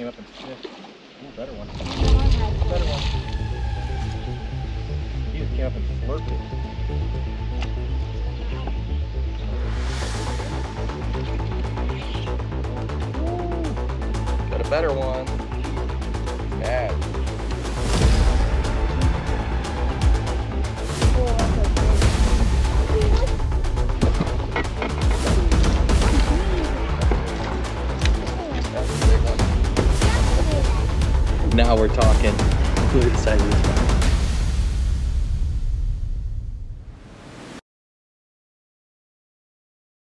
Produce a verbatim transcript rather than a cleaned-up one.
came up in fifth. Ooh, better one. Better one. He just came up and flirted. Got a better one. Bad. Now we're talking. Who decided this one?